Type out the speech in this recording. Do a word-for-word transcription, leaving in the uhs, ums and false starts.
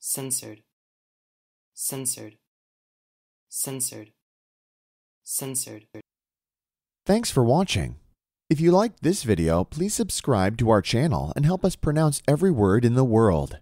censored, censored, censored, censored. Thanks for watching. If you liked this video, please subscribe to our channel and help us pronounce every word in the world.